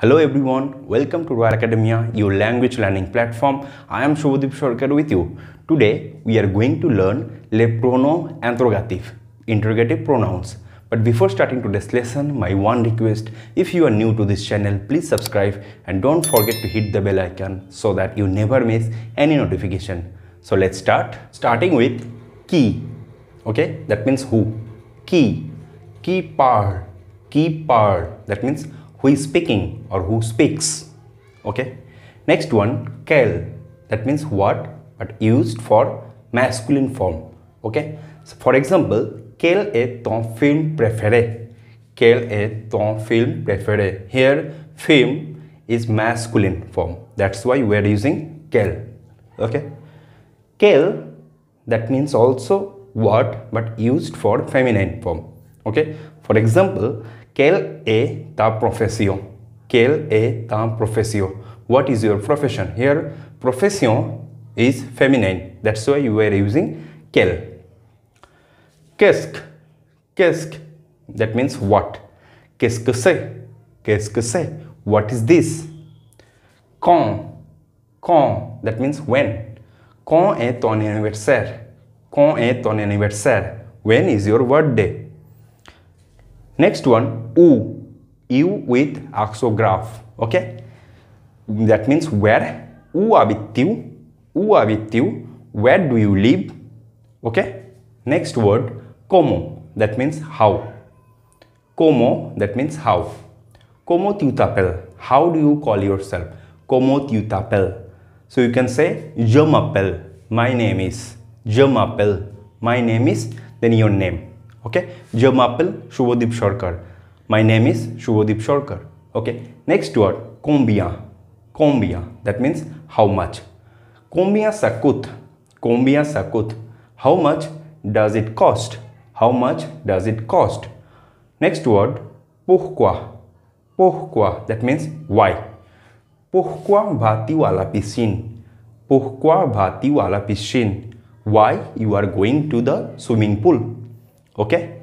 Hello everyone, welcome to Royal Academia, your language learning platform. I am Shubhodeep Sarkar with you. Today we are going to learn le pronom interrogative pronouns. But before starting today's lesson, my one request, if you are new to this channel, please subscribe and don't forget to hit the bell icon so that you never miss any notification. So let's start. Starting with ki. Okay, that means who. Ki. Keeper. Keeper. That means who is speaking or who speaks. Okay. Next one, kel. That means what, but used for masculine form. Okay. So for example, quel est ton film préféré? Quel est ton film préféré? Here, film is masculine form. That's why we are using quel. Okay. Quel, that means also what, but used for feminine form. Okay. For example, quelle est ta profession? Quelle est ta profession? What is your profession? Here, profession is feminine. That's why you are using quelle. Qu'est-ce? Qu'est-ce? That means what. Qu'est-ce que c'est? Qu'est-ce que c'est? What is this? Quand? Quand? That means when. Quand est ton anniversaire? Quand est ton anniversaire? When is your birthday? Next one, U. U with axograph. Okay, that means where. U habite tu? U habite tu? Where do you live? Okay. Next word, como. That means how. Como. That means how. Como tu t'appelles? How do you call yourself? Como tu t'appelles? So you can say je m'appelle. My name is. Je m'appelle. My name is. Then your name. Okay, je m'appelle Shubhodeep Sarkar. My name is Shubhodeep Sarkar. Okay, next word, combien. Combien, that means how much. Combien ça coûte? Combien ça coûte? How much does it cost? How much does it cost? Next word, pourquoi. Pourquoi, that means why. Pourquoi vas-tu à la piscine? Pourquoi vas-tu à la piscine? Why you are going to the swimming pool? Okay,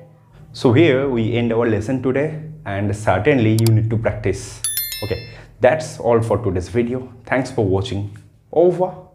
so here we end our lesson today, and certainly you need to practice. Okay, that's all for today's video. Thanks for watching. Over.